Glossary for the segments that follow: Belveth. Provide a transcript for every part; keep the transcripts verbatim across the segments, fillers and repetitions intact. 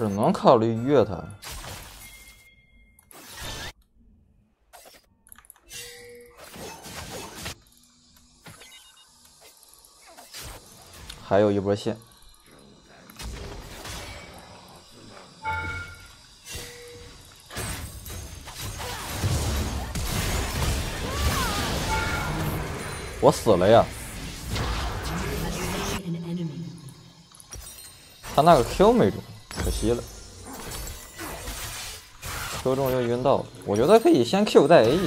只能考虑越他。 还有一波线，我死了呀！他那个 Q 没中，可惜了。Q 中就晕到了，我觉得可以先 Q 再 A。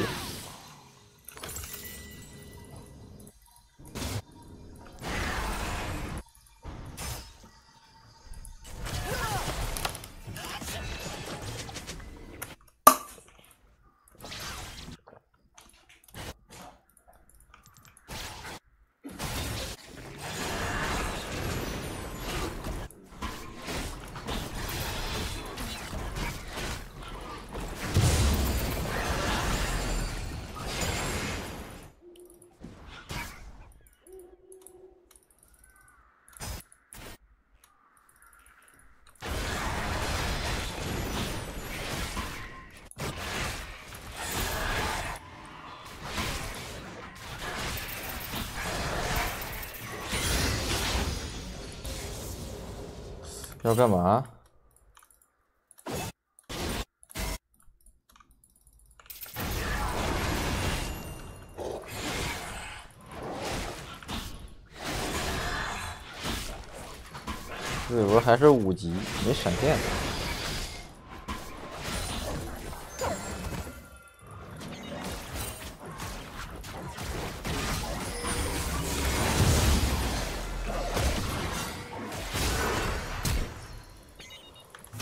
要干嘛？这波还是五级，没闪电。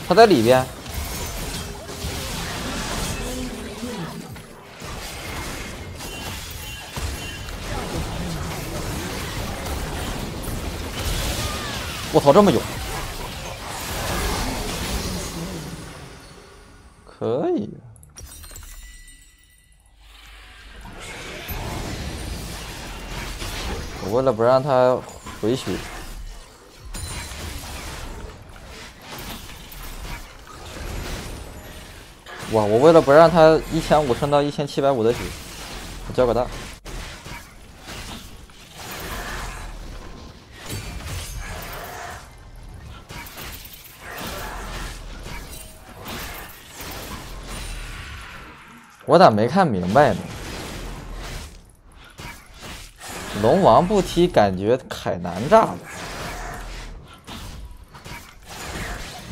他在里边，我操，这么勇！可以，我为了不让他回血。 哇！我为了不让他一千五升到一千七百五的血，我交个大。我咋没看明白呢？龙王不踢，感觉凯南炸了，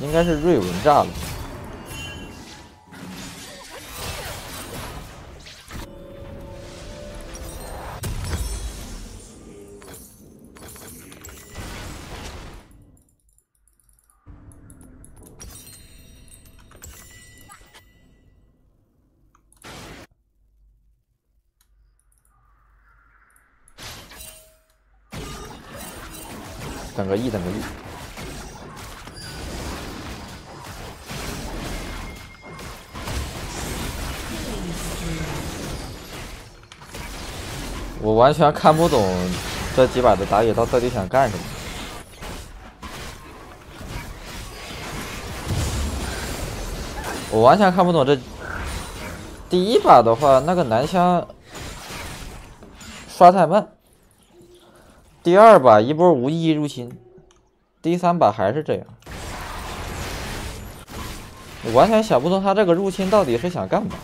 应该是瑞文炸了。 等个 E， 等个 E。我完全看不懂这几把的打野刀到底想干什么。我完全看不懂这第一把的话，那个男枪刷太慢。 第二把一波无意义入侵，第三把还是这样，我完全想不通他这个入侵到底是想干嘛。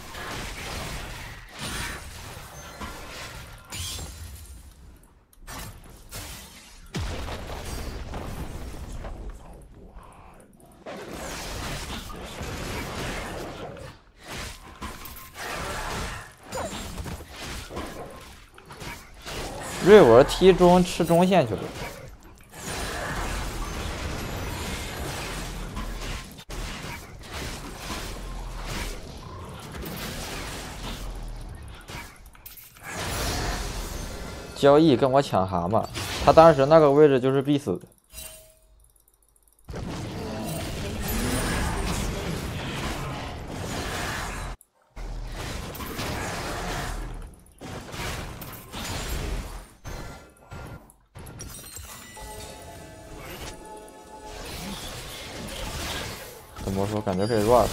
瑞文踢中吃中线去了，交易跟我抢蛤蟆，他当时那个位置就是必死的。这魔术感觉可以 rush。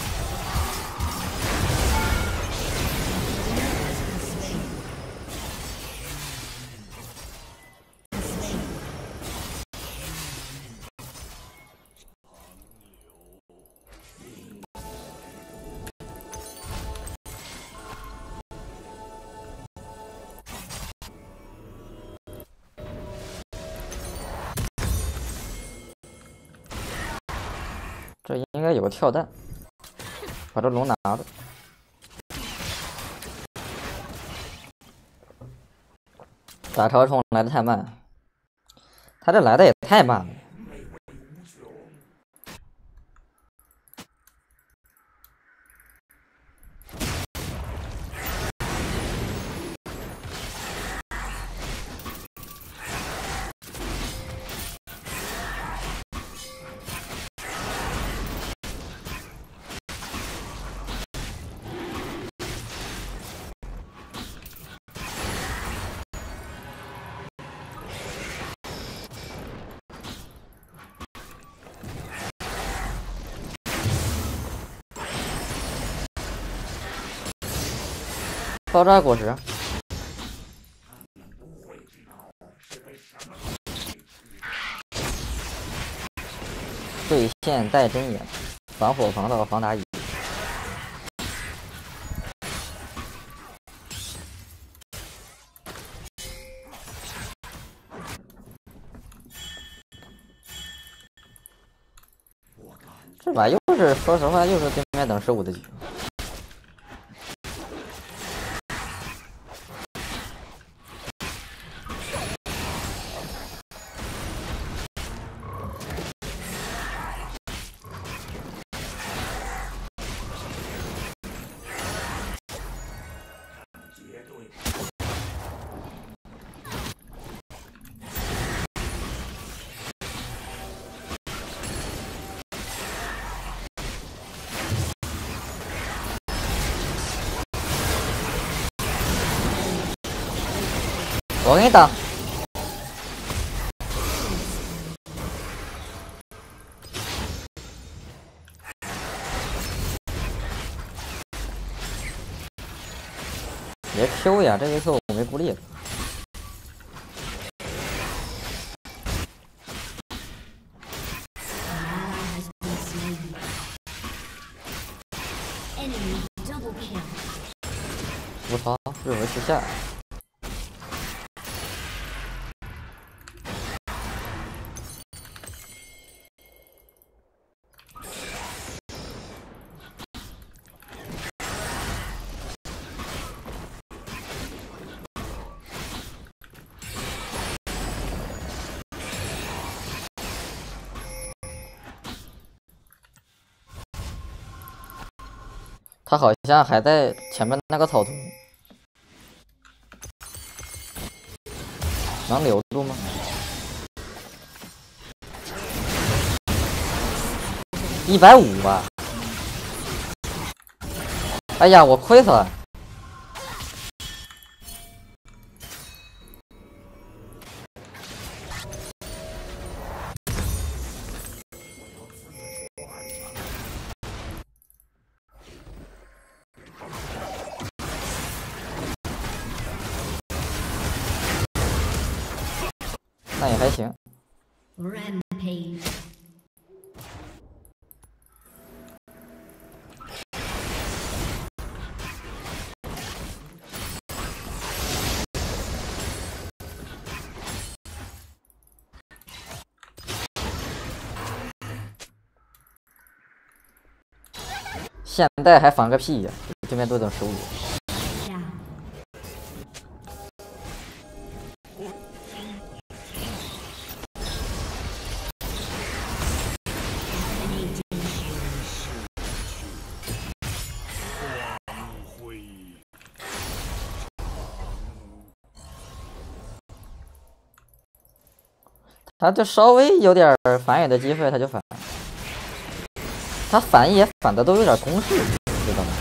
这应该有个跳弹，把这龙拿着。打超虫来的太慢，他这来的也太慢了。 爆炸果实，对线带针眼，防火防盗防打野。 这把又是，说实话又是对面等十五的局。 我给你挡，别 Q 呀！这一次我没孤立了。 无槽，瑞文去下。 他好像还在前面那个草图，能留住吗？一百五吧！哎呀，我亏死了！那也还行。现在还防个屁呀！对面都等十五。 他就稍微有点反野的机会，他就反。他反野反的都有点攻势，知道吗？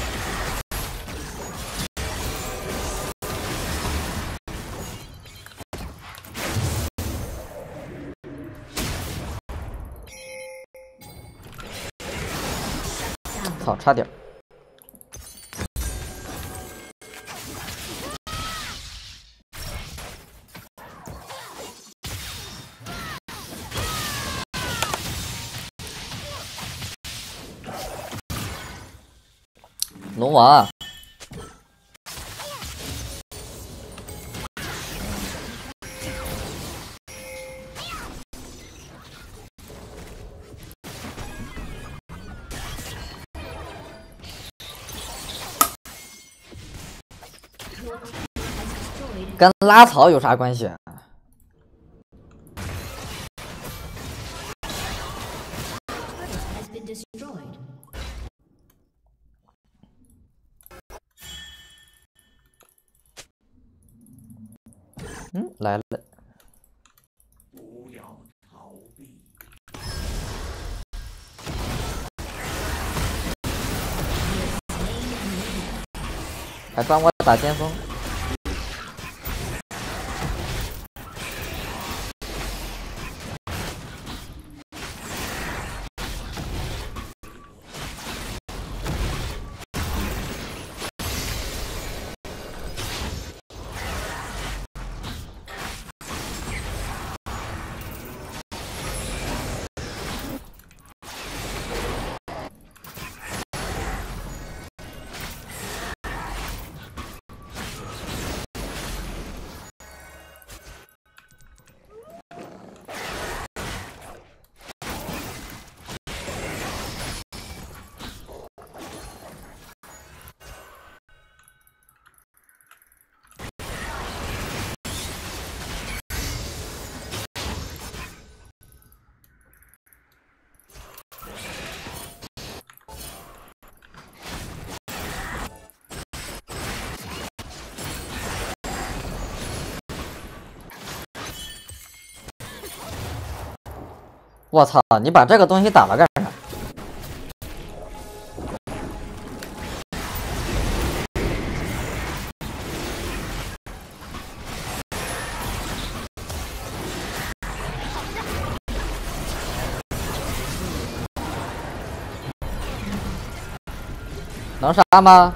操，差点。 龙王，跟拉草有啥关系？ 嗯，来了。不要逃避。还帮我打先锋。我操！你把这个东西打了干啥？能杀吗？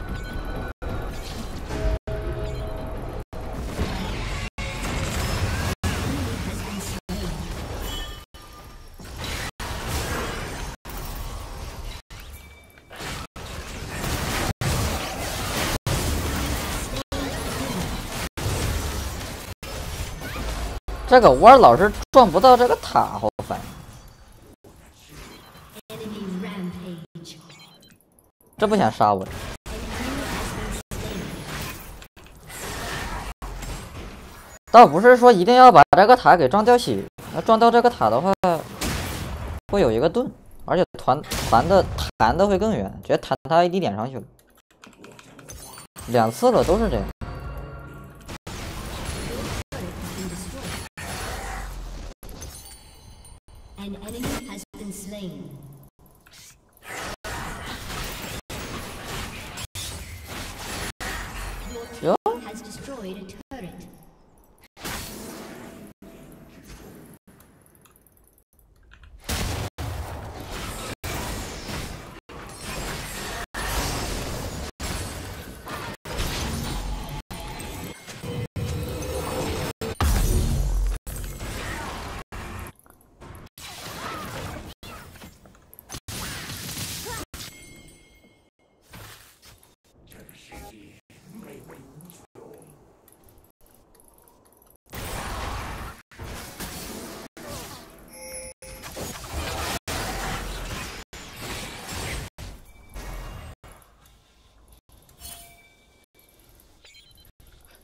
这个弯老是撞不到这个塔，好烦！这不想杀我。 倒不是说一定要把这个塔给撞掉血，那撞掉这个塔的话，会有一个盾，而且团团的弹的会更远，直接弹他 A D 点上去了。两次了都是这样。 An enemy has been slain. 哟，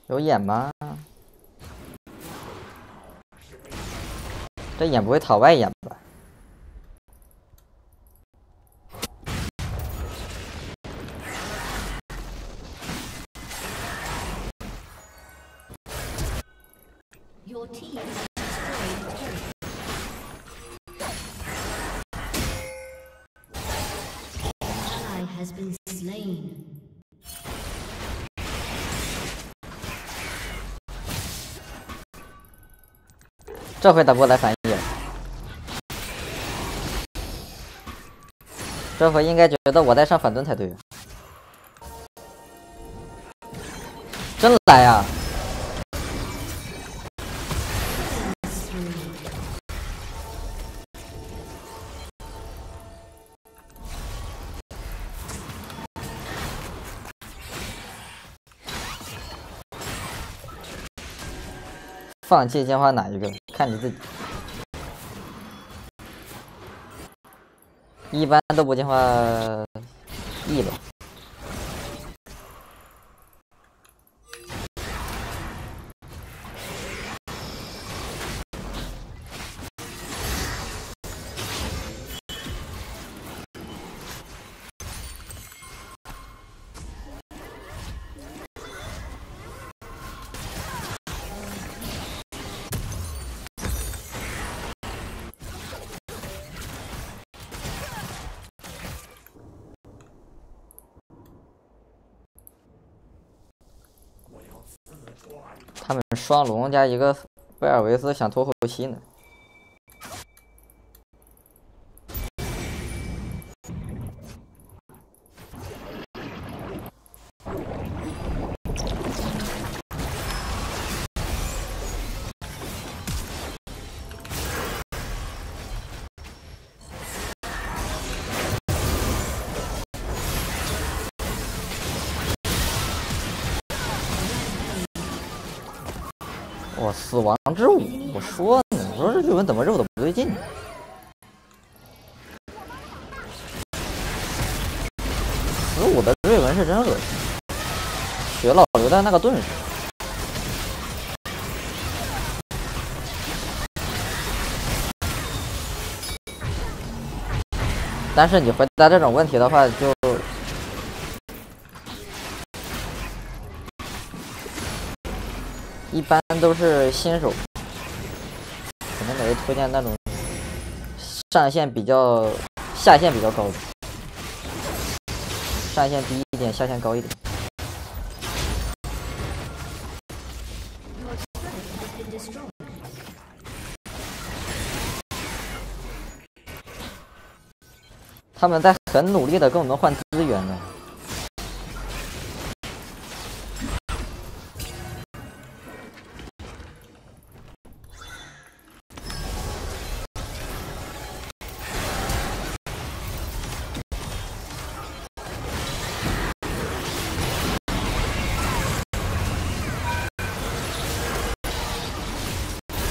有眼吗？这眼不会讨外眼吧？ 这回打不过来反应，这回应该觉得我在上反蹲才对。真来啊！放弃鲜花哪一个？看你自己。 一般都不进化 E 吧。他们双龙加一个贝尔维斯想拖后期呢。我死亡之舞，我说呢，我说这日文怎么肉的不对劲呢？死舞的日文是真恶心，学老刘的那个盾是。但是你回答这种问题的话，就。 一般都是新手，可能给推荐那种上限比较、下限比较高的，上限低一点，下限高一点。他们在很努力的跟我们换资源呢。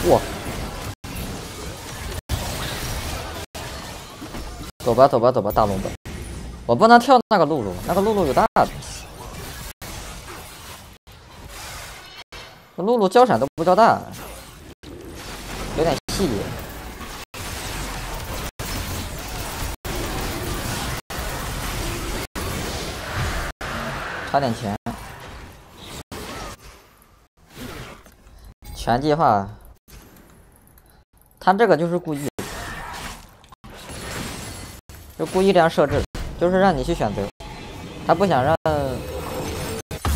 哇！走吧，走吧，走吧，大龙吧！我不能跳那个露露，那个露露有大的。露露交闪都不交大，有点细节。差点钱。全计划。 他这个就是故意，就故意这样设置，就是让你去选择。他不想让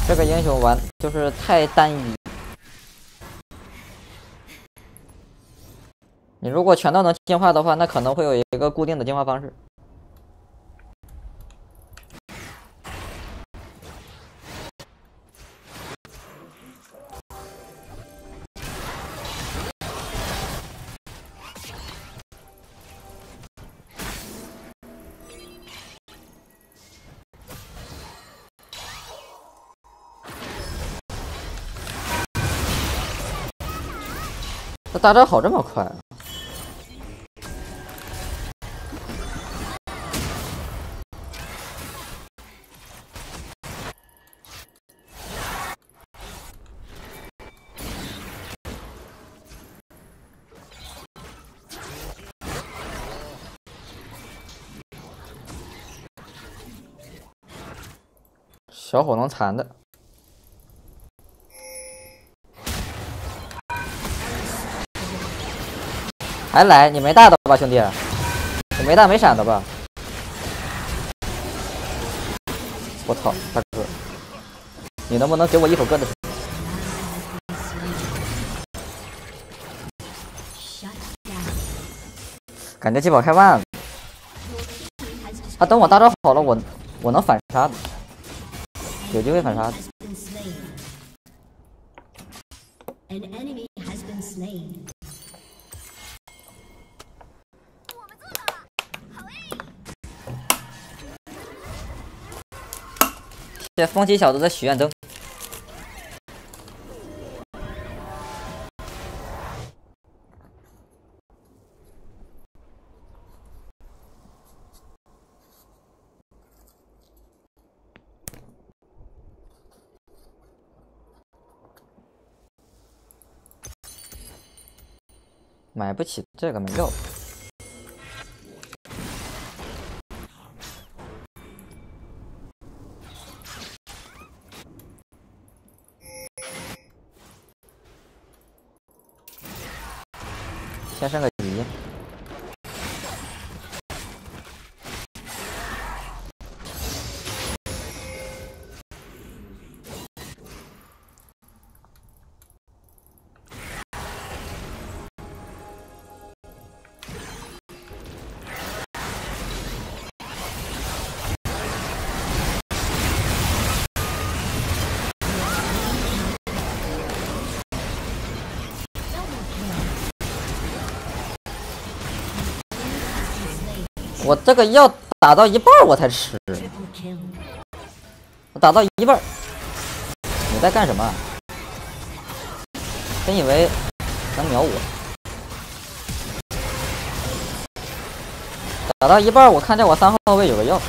这个英雄玩，就是太单一。你如果全都能进化的话，那可能会有一个固定的进化方式。这大招好这么快、啊！小火龙残的。 还来？你没大的吧，兄弟？你没大没闪的吧？我操，大哥，你能不能给我一首歌的时间？感觉鸡宝开万了，他他等我大招好了，我我能反杀的，有机会反杀的。这风起小子的许愿灯。 买不起这个没用。先升个级。我这个要打到一半我才吃，我打到一半，你在干什么？真以为能秒我？打到一半，我看见我三号位有个药，